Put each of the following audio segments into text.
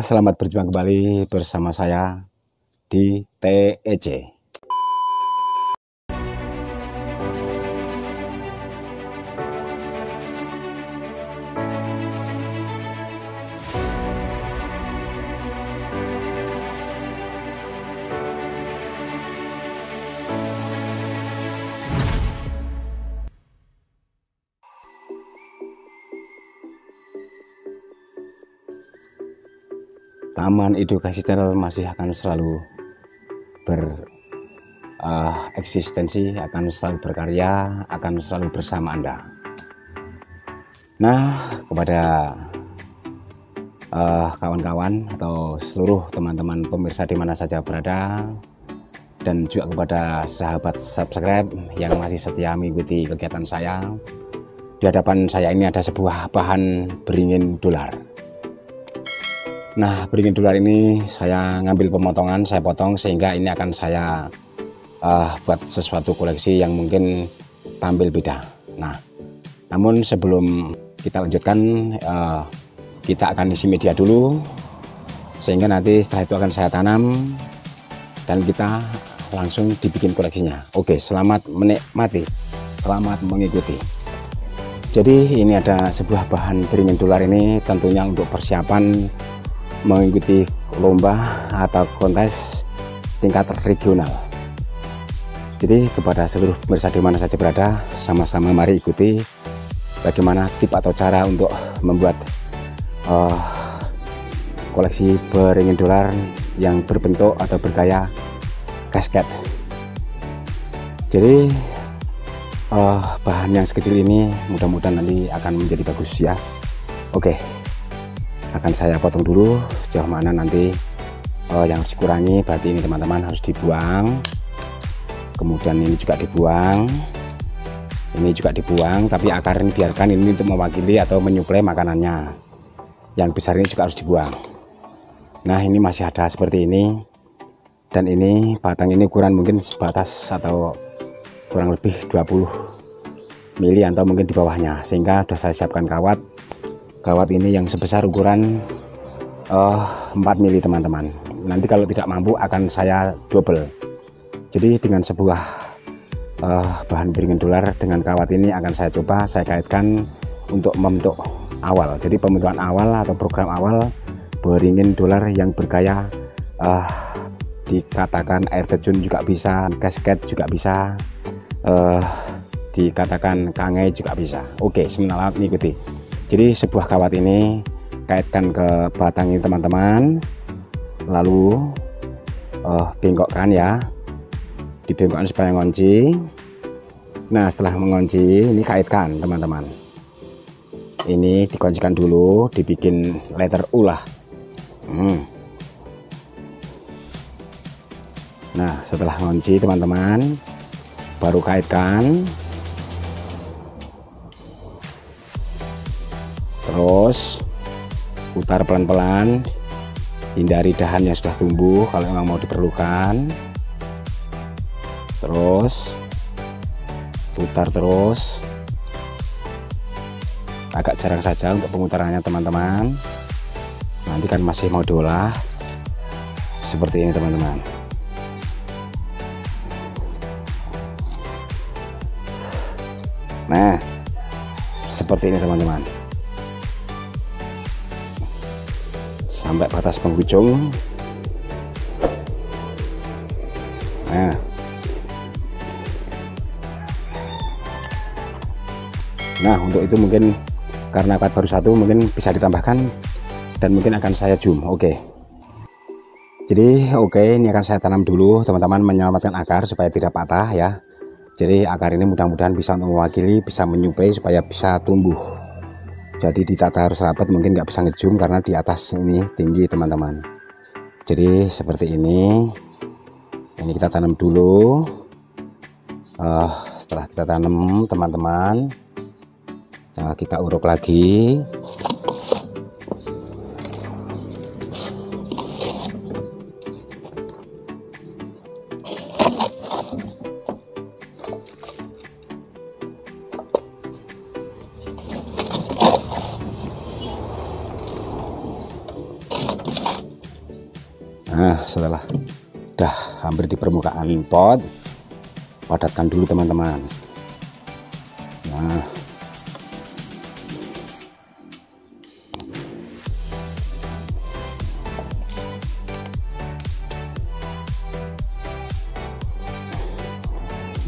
Selamat berjumpa kembali bersama saya di TEC. Taman Edukasi Channel masih akan selalu bereksistensi, akan selalu berkarya, akan selalu bersama Anda. Nah, kepada kawan-kawan atau seluruh teman-teman pemirsa di mana saja berada, dan juga kepada sahabat subscribe yang masih setia mengikuti kegiatan saya, di hadapan saya ini ada sebuah bahan beringin dolar. Nah, beringin dolar ini saya ngambil pemotongan, saya potong, sehingga ini akan saya buat sesuatu koleksi yang mungkin tampil beda. Nah, namun sebelum kita lanjutkan, kita akan isi media dulu, sehingga nanti setelah itu akan saya tanam dan kita langsung dibikin koleksinya. Oke, selamat menikmati, selamat mengikuti. Jadi ini ada sebuah bahan beringin dolar ini, tentunya untuk persiapan mengikuti lomba atau kontes tingkat regional. Jadi kepada seluruh pemirsa di mana saja berada, sama-sama mari ikuti bagaimana tip atau cara untuk membuat koleksi beringin dolar yang berbentuk atau bergaya cascade. Jadi bahan yang sekecil ini mudah-mudahan nanti akan menjadi bagus ya. Oke. Akan saya potong dulu, sejauh mana nanti yang harus dikurangi, berarti ini teman-teman harus dibuang, kemudian ini juga dibuang, ini juga dibuang, tapi akar ini biarkan, ini untuk mewakili atau menyuplai makanannya. Yang besar ini juga harus dibuang. Nah, ini masih ada seperti ini, dan ini batang ini ukuran mungkin sebatas atau kurang lebih 20 mili atau mungkin di bawahnya, sehingga sudah saya siapkan kawat. Kawat ini yang sebesar ukuran 4 mili teman-teman. Nanti kalau tidak mampu akan saya double. Jadi dengan sebuah bahan beringin dolar dengan kawat ini akan saya coba saya kaitkan untuk membentuk awal. Jadi pembentukan awal atau program awal beringin dolar yang bergaya dikatakan air terjun juga bisa, cascade juga bisa, dikatakan Kengai juga bisa. Oke, sementara mengikuti. Jadi sebuah kawat ini kaitkan ke batang ini teman-teman, lalu bengkokkan ya, dibengkokkan supaya ngunci. Nah, setelah mengunci ini kaitkan teman-teman, ini dikuncikan dulu, dibikin letter U lah. Nah, setelah ngunci teman-teman baru kaitkan. Terus putar pelan-pelan, hindari dahan yang sudah tumbuh kalau memang mau diperlukan. Terus putar terus, agak jarang saja untuk pemutarannya teman-teman, nanti kan masih mau diolah seperti ini teman-teman. Nah, seperti ini teman-teman, sampai batas penghujung. Nah, untuk itu mungkin karena kawat baru satu mungkin bisa ditambahkan dan mungkin akan saya zoom. Oke. Jadi ini akan saya tanam dulu teman-teman, menyelamatkan akar supaya tidak patah ya. Jadi akar ini mudah-mudahan bisa mewakili, bisa menyuplai supaya bisa tumbuh. Jadi ditata harus rapat, mungkin nggak bisa ngezoom karena di atas ini tinggi teman-teman. Jadi seperti ini, kita tanam dulu. Setelah kita tanam teman-teman, kita uruk lagi. Nah, setelah udah hampir di permukaan pot, padatkan dulu teman-teman.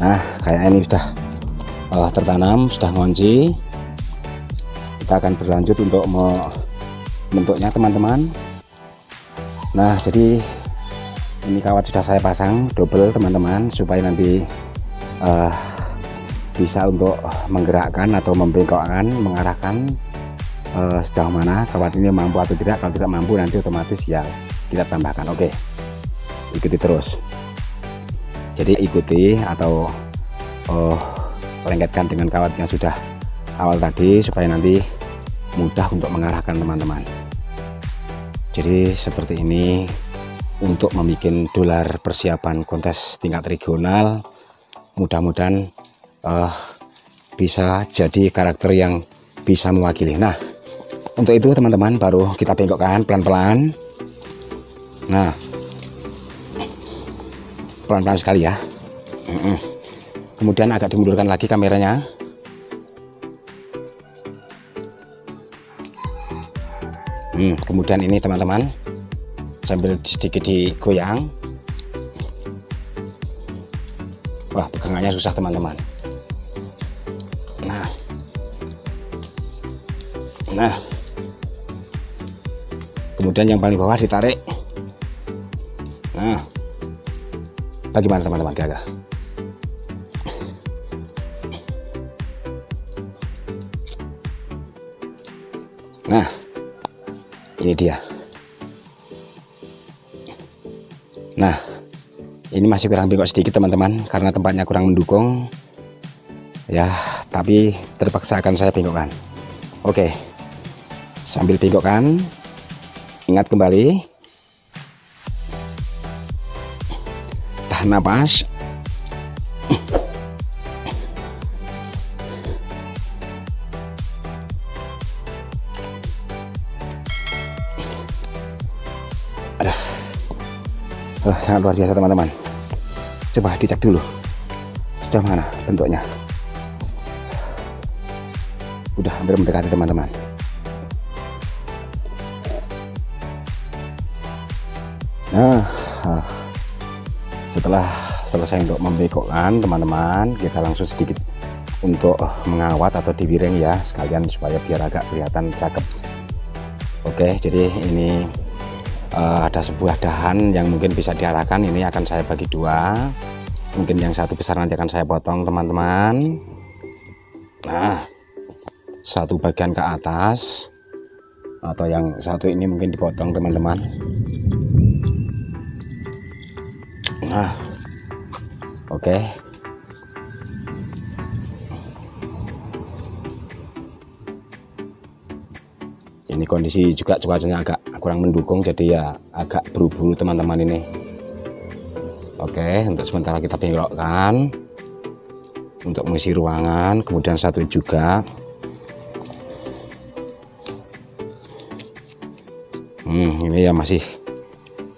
Nah, kayak ini sudah tertanam, sudah ngunci. Kita akan berlanjut untuk membentuknya teman-teman. Nah, jadi ini kawat sudah saya pasang double teman-teman, supaya nanti bisa untuk menggerakkan atau membengkokkan, mengarahkan sejauh mana kawat ini mampu atau tidak. Kalau tidak mampu, nanti otomatis ya kita tambahkan. Oke, ikuti terus. Jadi ikuti atau lengketkan dengan kawat yang sudah awal tadi, supaya nanti mudah untuk mengarahkan teman-teman. Jadi seperti ini untuk membuat dolar persiapan kontes tingkat regional. Mudah-mudahan bisa jadi karakter yang bisa mewakili. Nah, untuk itu teman-teman baru kita bengkokkan pelan-pelan. Nah, pelan-pelan sekali ya. Kemudian agak dimundurkan lagi kameranya. Kemudian ini teman-teman sambil sedikit digoyang. Wah, pegangannya susah teman-teman. Nah, kemudian yang paling bawah ditarik. Nah, bagaimana teman-teman kira-kira? Nah, ini dia. Nah, ini masih kurang bengkok sedikit teman-teman, karena tempatnya kurang mendukung. Ya, tapi terpaksa akan saya bengkokkan. Oke, sambil bengkokkan, ingat kembali. Napas, sangat luar biasa teman-teman. Coba dicek dulu sejauh mana bentuknya. Udah hampir mendekati teman-teman. Nah, setelah selesai untuk membengkokkan teman-teman, kita langsung sedikit untuk mengawat atau diwiring ya, sekalian supaya biar agak kelihatan cakep. Oke, jadi ini ada sebuah dahan yang mungkin bisa diarahkan. Ini akan saya bagi dua, mungkin yang satu besar nanti akan saya potong teman-teman. Nah, satu bagian ke atas, atau yang satu ini mungkin dipotong teman-teman. Nah, oke. Ini kondisi juga cuacanya agak kurang mendukung, jadi ya agak buru-buru teman-teman ini. Oke, untuk sementara kita bengkokkan untuk mengisi ruangan. Kemudian satu juga. Ini ya masih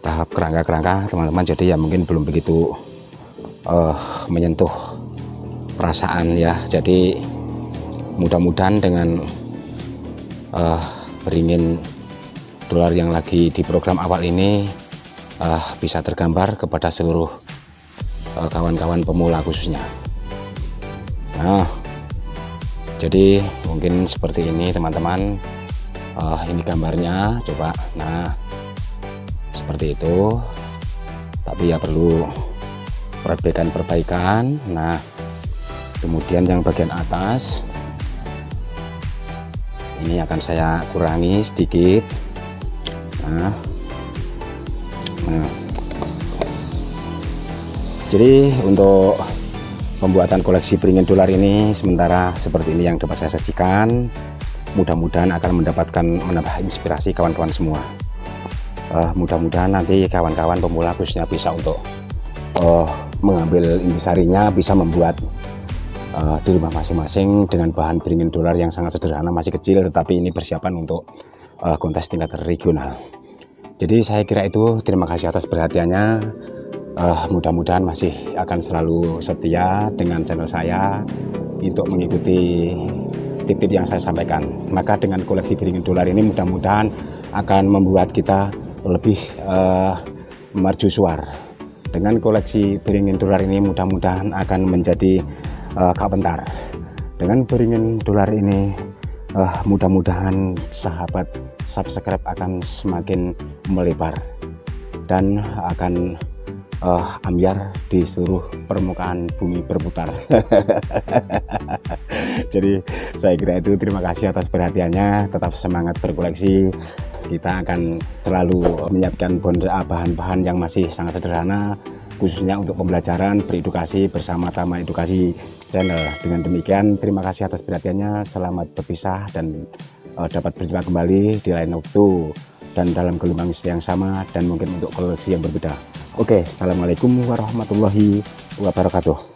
tahap kerangka-kerangka teman-teman, jadi ya mungkin belum begitu menyentuh perasaan ya. Jadi mudah-mudahan dengan beringin dolar yang lagi di program awal ini bisa tergambar kepada seluruh kawan-kawan pemula khususnya. Nah, jadi mungkin seperti ini teman-teman. Ini gambarnya, coba. Nah, seperti itu, tapi ya perlu perbaikan. Nah, kemudian yang bagian atas ini akan saya kurangi sedikit. Nah, jadi untuk pembuatan koleksi beringin dolar ini sementara seperti ini yang dapat saya sajikan. Mudah-mudahan akan menambah inspirasi kawan-kawan semua. Mudah-mudahan nanti kawan-kawan pemula khususnya bisa untuk mengambil intisarinya, bisa membuat di rumah masing-masing dengan bahan beringin dolar yang sangat sederhana, masih kecil, tetapi ini persiapan untuk kontes tingkat regional. Jadi saya kira itu, terima kasih atas perhatiannya. Mudah-mudahan masih akan selalu setia dengan channel saya untuk mengikuti tip-tip yang saya sampaikan. Maka dengan koleksi beringin dolar ini mudah-mudahan akan membuat kita lebih mercusuar. Dengan koleksi beringin dolar ini mudah-mudahan akan menjadi kapentar. Dengan beringin dolar ini mudah-mudahan sahabat subscribe akan semakin melebar dan akan ambyar di seluruh permukaan bumi berputar. Jadi saya kira itu, terima kasih atas perhatiannya, tetap semangat berkoleksi. Kita akan selalu menyiapkan bahan-bahan yang masih sangat sederhana, khususnya untuk pembelajaran beredukasi bersama Taman Edukasi Channel. Dengan demikian, terima kasih atas perhatiannya, selamat berpisah dan dapat berjumpa kembali di lain waktu dan dalam gelombang yang sama dan mungkin untuk koleksi yang berbeda. Oke, assalamualaikum warahmatullahi wabarakatuh.